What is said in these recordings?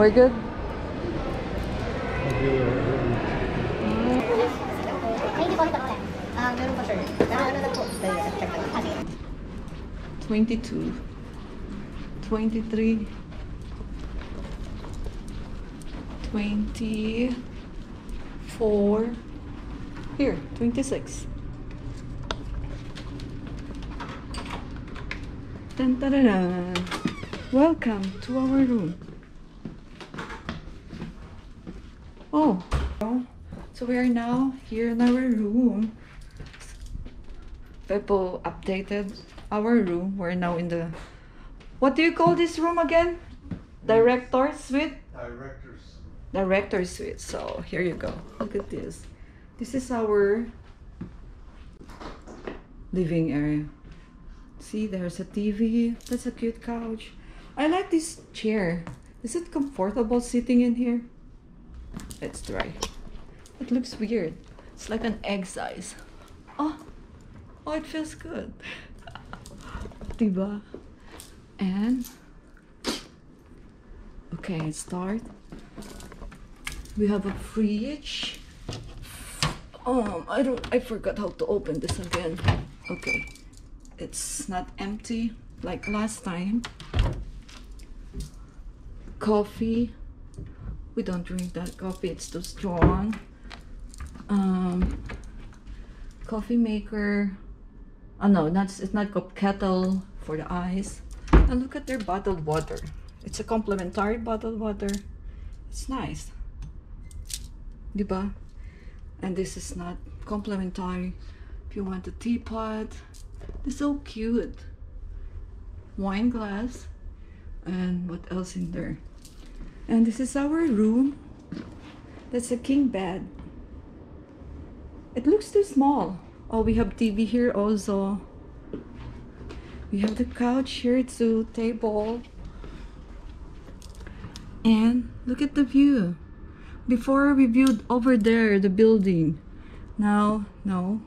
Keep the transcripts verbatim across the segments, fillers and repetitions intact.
We're good? twenty-two, twenty-three, twenty-four, here, twenty-six. Dun, da, da, da. Welcome to our room. Oh, so we are now here in our room. People updated our room. We're now in the, what do you call this room again? Directors Suite? Directors Suite. Directors Suite. So here you go. Look at this. This is our living area. See, there's a T V. That's a cute couch. I like this chair. Is it comfortable sitting in here? Let's try. It looks weird. It's like an egg size. Oh, oh, it feels good. Diba? And okay, let's start. We have a fridge. Oh, I don't. I forgot how to open this again. Okay. It's not empty like last time. Coffee. We don't drink that coffee. It's too strong. Um, coffee maker. Oh no, not, it's not cup kettle for the ice. And look at their bottled water. It's a complimentary bottled water. It's nice. Diba? And this is not complimentary. If you want a teapot. It's so cute. Wine glass. And what else in there? And this is our room. That's a king bed. It looks too small. Oh, we have T V here also. We have the couch here too, table. And look at the view. Before we viewed over there, the building. Now, no.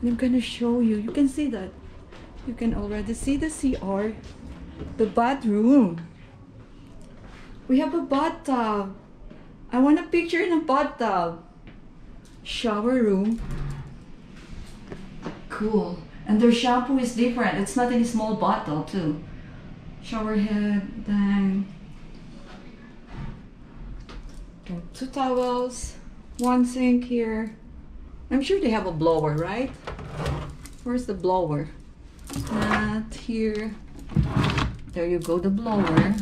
I'm gonna show you. You can see that. You can already see the C R, the bathroom. We have a bathtub. I want a picture in a bathtub. Shower room. Cool. And their shampoo is different. It's not in a small bottle too. Shower head, then two towels, one sink here. I'm sure they have a blower, right? Where's the blower? Not here. There you go, the blower.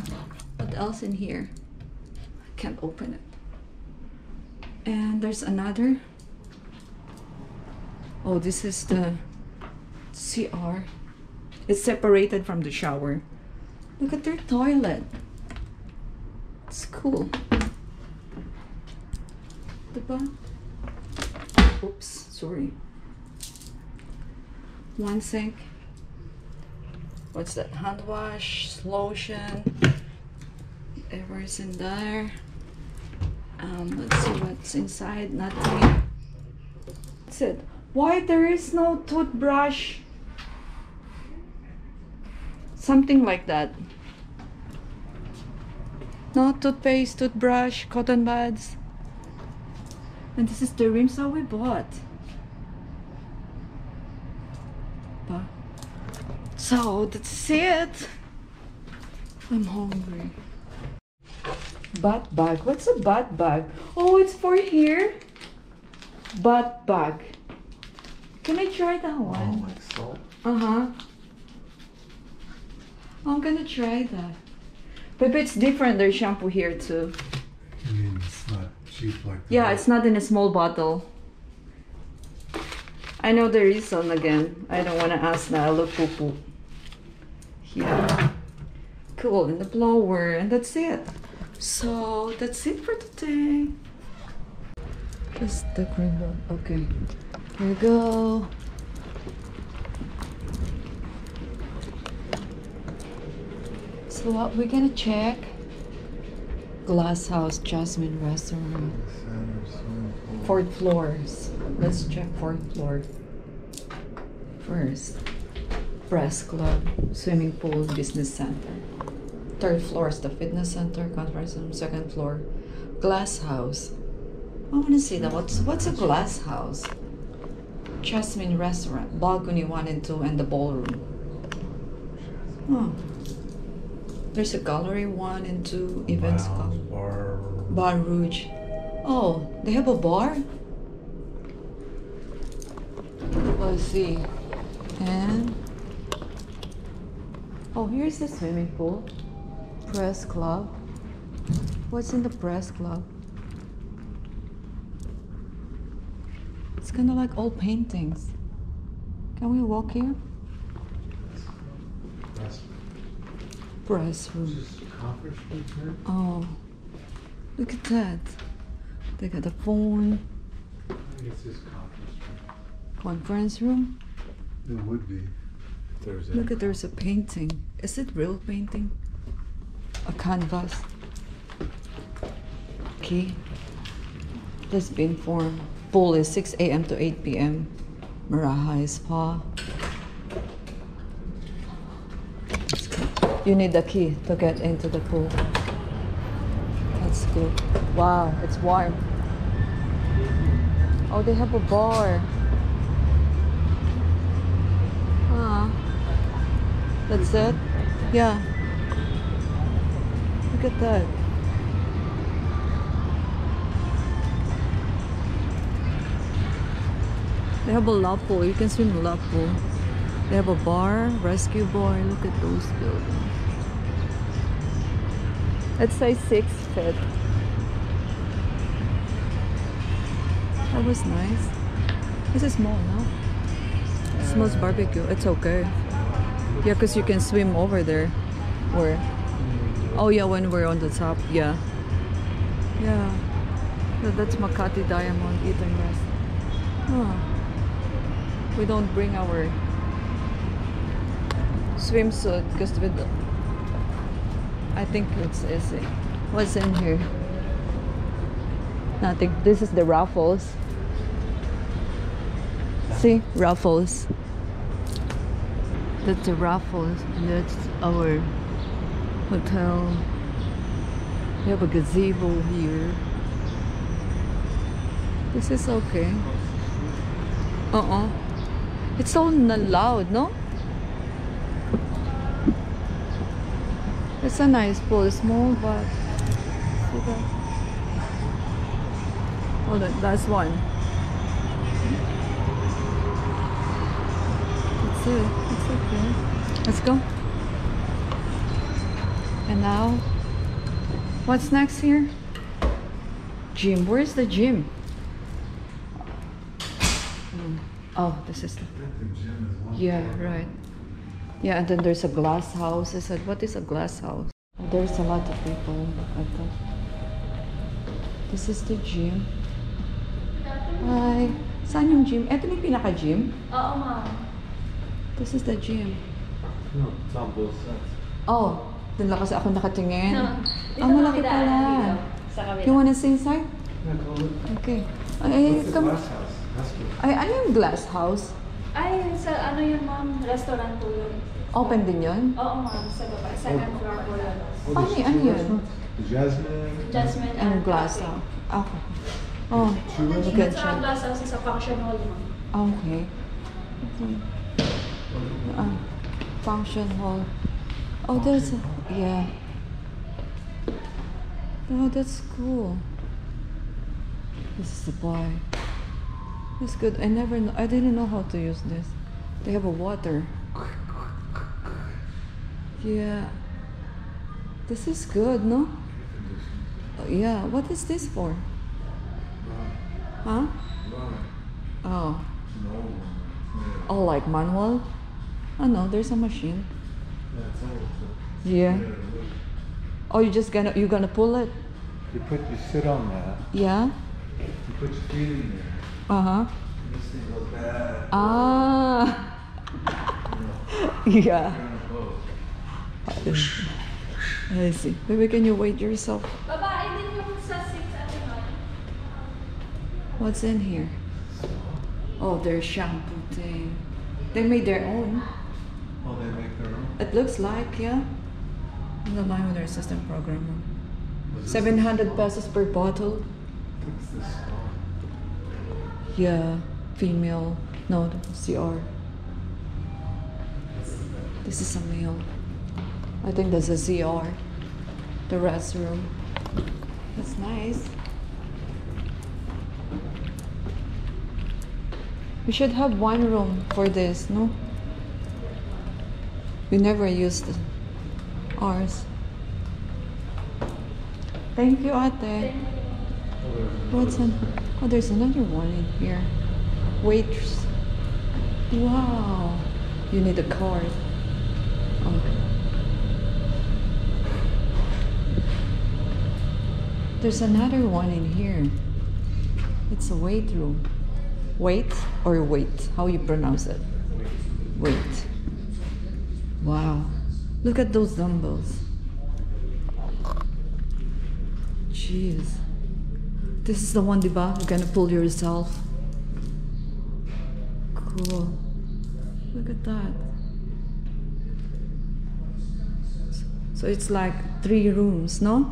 What else in here? I can't open it. And there's another. Oh, this is the C R. It's separated from the shower. Look at their toilet. It's cool. Diba? Oops, sorry. One sink. What's that? Hand wash, lotion, whatever is in there. Um, let's see what's inside. Nothing. That's it. Why there is no toothbrush? Something like that. No toothpaste, toothbrush, cotton buds. And this is the rims that we bought. So that's it. I'm hungry. Bat bag. What's a bat bag? Oh, it's for here. Bat bag. Can I try that one? Oh, like so. Uh-huh. I'm gonna try that. But it's different. There's shampoo here too. I mean, it's not cheap like that. Yeah, it's not in a small bottle. I know the reason again. I don't want to ask now. I look poo poo. Yeah. Cool. And the blower. And that's it. So, that's it for today. Just the green one. Okay. Here we go. So what we're gonna check? Glasshouse, Jasmine Restaurant. Fourth floors. Let's check fourth floor first. Press Club, swimming pool, business center. Third floor is the fitness center, conference room. Second floor, Glasshouse. I want to see that. What's what's a Glasshouse? Jasmine Restaurant, balcony one and two, and the ballroom. Oh, there's a gallery one and two, events wow, bar. Bar Rouge. Oh, they have a bar. Let's see. And oh, here's the swimming pool. Press Club. What's in the Press Club? It's kind of like old paintings. Can we walk here? Press, Press Room. Oh, look at that. They got a phone. I think it's this conference room. Conference room? It would be. There's Look at there's a painting. Is it real painting? A canvas. Okay. Let's be informed. Pool is six A M to eight P M Marahai Spa. You need the key to get into the pool. That's good. Wow, it's warm. Oh, they have a bar. That's it? Yeah. Look at that. They have a love pool. You can swim in the love pool. They have a bar, rescue bar. Look at those buildings. Let's say six feet. That was nice. This is small now. It smells barbecue. It's okay. Yeah, because you can swim over there. Where? Oh yeah, when we're on the top, yeah. Yeah. That's Makati Diamond, eat and rest. Huh. We don't bring our swimsuit because with the, I think it's easy. What's in here? Nothing. This is the Raffles. See? Raffles. That's the Raffles, and that's our hotel. We have a gazebo here. This is okay. Uh-uh. It's so loud, no? It's a nice pool. It's small, but... See that? Oh, that, that's one. It's it. It's okay. Let's go. And now, what's next here? Gym. Where is the gym? Mm. Oh, this is the. Yeah, right. Yeah, and then there's a glass house. I said, what is a glass house? There's a lot of people at that. This is the gym. Hi. Saan yung gym? Eto yung pinaka-gym? Oo, ma'am. This is the gym. No, it's on both sides. Oh, dun lang kasi ako nakatingin. No, oh, malaki pala. You wanna see inside? Yeah, go with. Okay. Ay, what's the glass house? Ay, ano yung glass house? Ay, sa ano yun, ma'am? Restaurant po yun. Open din yun? Oo, ma'am. Sa baba. Second floor po yun. Ano yun? Ano yun? Jasmine. Jasmine and glass house. Okay. Oh, you can check. Sa glass house is a function hall, ma'am. Okay. Okay. Uh, function hall. Oh, there's a, yeah. Oh, that's cool. This is the bar. That's good. I never know. I didn't know how to use this. They have a water. Yeah. This is good, no? Oh, yeah. What is this for? Huh? Oh. Oh, like manual? Oh no, there's a machine. Yeah. Oh, you just gonna you gonna pull it? You put you sit on that. Yeah. You put your feet in there. Uh huh. And this thing goes back. Ah. Yeah. I see. Maybe can you weigh yourself? What's in here? Oh, their shampoo thing. They made their own. Oh, they make their own? It looks like, yeah. Ang naman yung nurses ng program mo. seven hundred pesos per bottle. Yeah, female. No, C R. This is a male. I think that's a C R. The restroom. That's nice. We should have one room for this, no? We never used ours. Thank you, Ate. What's on? Oh, there's another one in here. Waitress. Wow. You need a card. Okay. There's another one in here. It's a wait room. Wait or wait? How you pronounce it? Wait. Wow. Look at those dumbbells. Jeez. This is the one, diba? You're gonna pull yourself. Cool. Look at that. So it's like three rooms, no?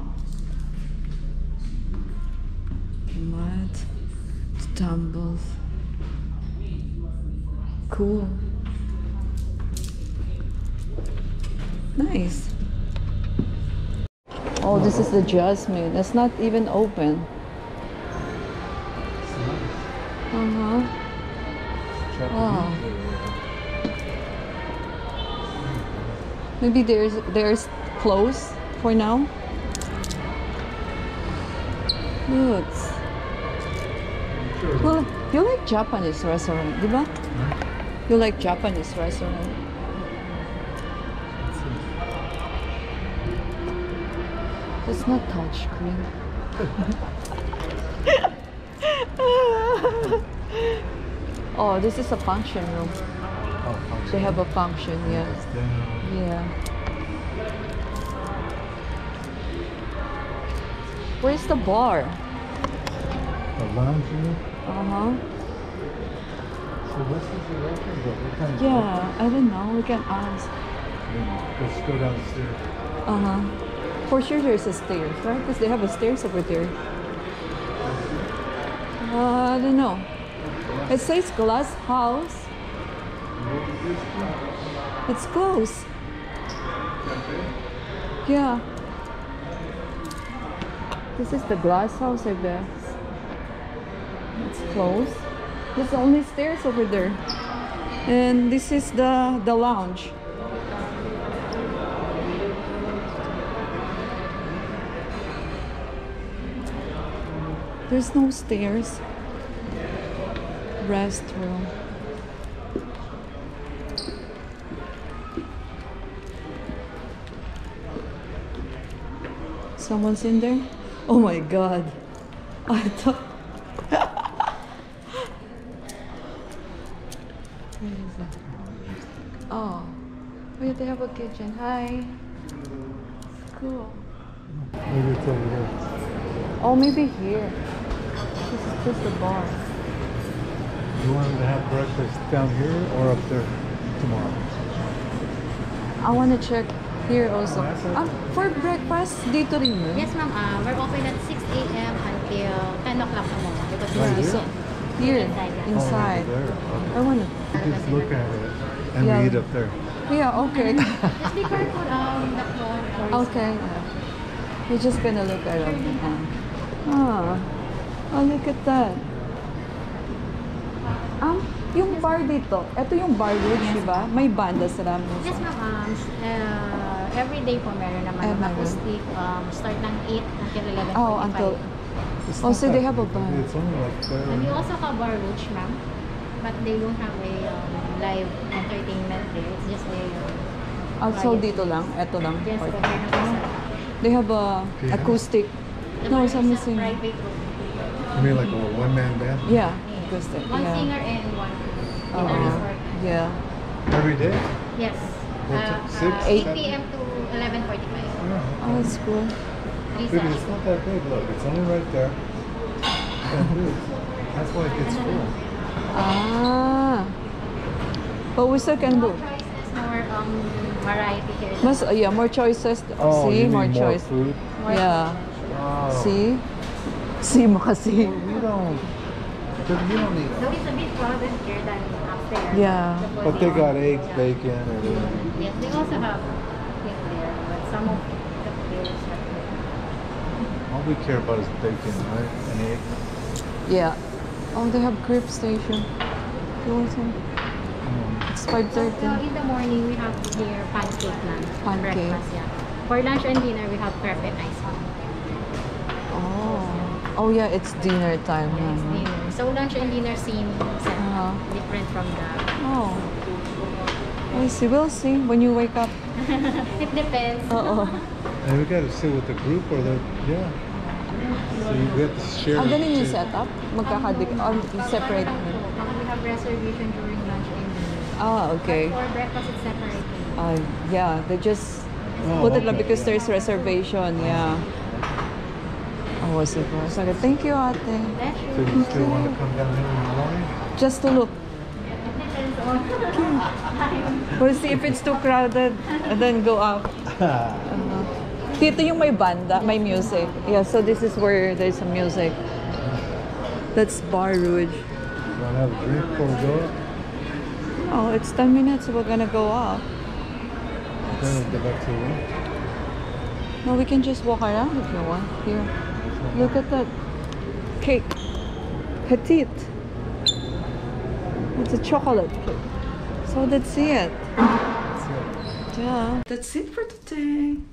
What? Dumbbells. Cool. Nice. Oh, this is the Jasmine. It's not even open. Uh-huh. Wow. Maybe there's there's clothes for now. Look. Well, you like Japanese restaurant, diba? You like Japanese restaurant. It's not touch screen. Oh, this is a function room. Oh, function. They have a function, yeah. Yeah. Where's the bar? The lounge room? Uh-huh. So this is the record book? What kind of yeah, I don't know. We can ask. Let's go down the stairs. Uh-huh. For sure there's a stairs, right? Because they have a stairs over there. Uh, I don't know. It says Glass House. It's close. Yeah. This is the Glass House, I guess. It's closed. There's only stairs over there. And this is the, the lounge. There's no stairs. Restroom. Someone's in there? Oh my god. I thought. Where is it? Oh. Wait, they have a kitchen. Hi. It's cool. Maybe it's over here. Oh, maybe here. This is just a bar. You want to have breakfast down here or up there tomorrow? I want to check here also. Ah, for breakfast, dito rin mo? Yes, ma'am. Uh, we're open at six A M until ten o'clock tomorrow. Because right it's here? Here, inside. Oh, okay. I want to. Just look at it and yeah. We eat up there. Yeah, okay. Just be careful on the floor. Okay. We're just going to look at it. Ah, oh, look at that. Ah, yung bar dito. Ito yung Bar Rouge, yes, diba? May banda sa Raffles. Yes, ma'am. Uh, every day po meron naman ng acoustic. Um, start ng eight until eleven forty-five. Oh, until... Oh, so they have a bar. It's only like there. And you also have Bar Rouge, ma'am. But they don't have a um, live entertainment there. It's just a... Um, also dito lang? Ito lang? Yes, but they're not oh. They have a yeah. acoustic. The no, it's a missing. Private room. You mean like a one-man band? Yeah. Acoustic, one yeah. singer and one in oh, a resort. Yeah. Every day? Yes. Uh, uh, eight P M to eleven forty-five. Yeah. Oh, that's cool. Baby, it's not that big, look. It's only right there. That's why it gets full. Ah. But we still can book. No prices, nowhere um, variety here. Mas, uh, yeah, more choices. Oh, see, more, more choice. Food? More yeah. Food. Wow. See, see, Makati. Well, we don't. So it's a bit crowded here than up there. Yeah. The but they got eggs, yeah. bacon, and everything. Yes, they also have things there, but some of the players are there. All we care about is bacon, right? And eggs. Yeah. Oh, they have crepe station. You want some? Mm. It's five thirty. So, so in the morning, we have here pancake lunch. Pancake. Breakfast, yeah. For lunch and dinner, we have crepe and ice cream. Oh. Oh, yeah, it's dinner time. Yeah, it's dinner. So lunch and dinner same, uh-huh. different from the... Oh. I see. We'll see when you wake up. It depends. Uh-oh. And we got to sit with the group or the... Yeah. So you get to share... Ang ganun yung setup? Magkakadik... Um, separate? We have reservation during lunch and dinner. Ah, okay. For breakfast, it's separate. Uh, yeah, they just oh, put okay. it up because there's reservation, yeah. Oh, so okay. Thank you, Ate. So you still want to come down here in the morning? Just to look. Okay. We'll see if it's too crowded and then go out. Dito yung may banda, may music. Yeah, so this is where there's some music. That's Bar Rouge. You want to have a drink before we go? Oh, it's ten minutes. We're going to go up. Then we'll go back to the room. No, we can just walk around if you want. Here. Look at that cake. Petite. It's a chocolate cake. So that's it. That's it. Yeah. That's it for today.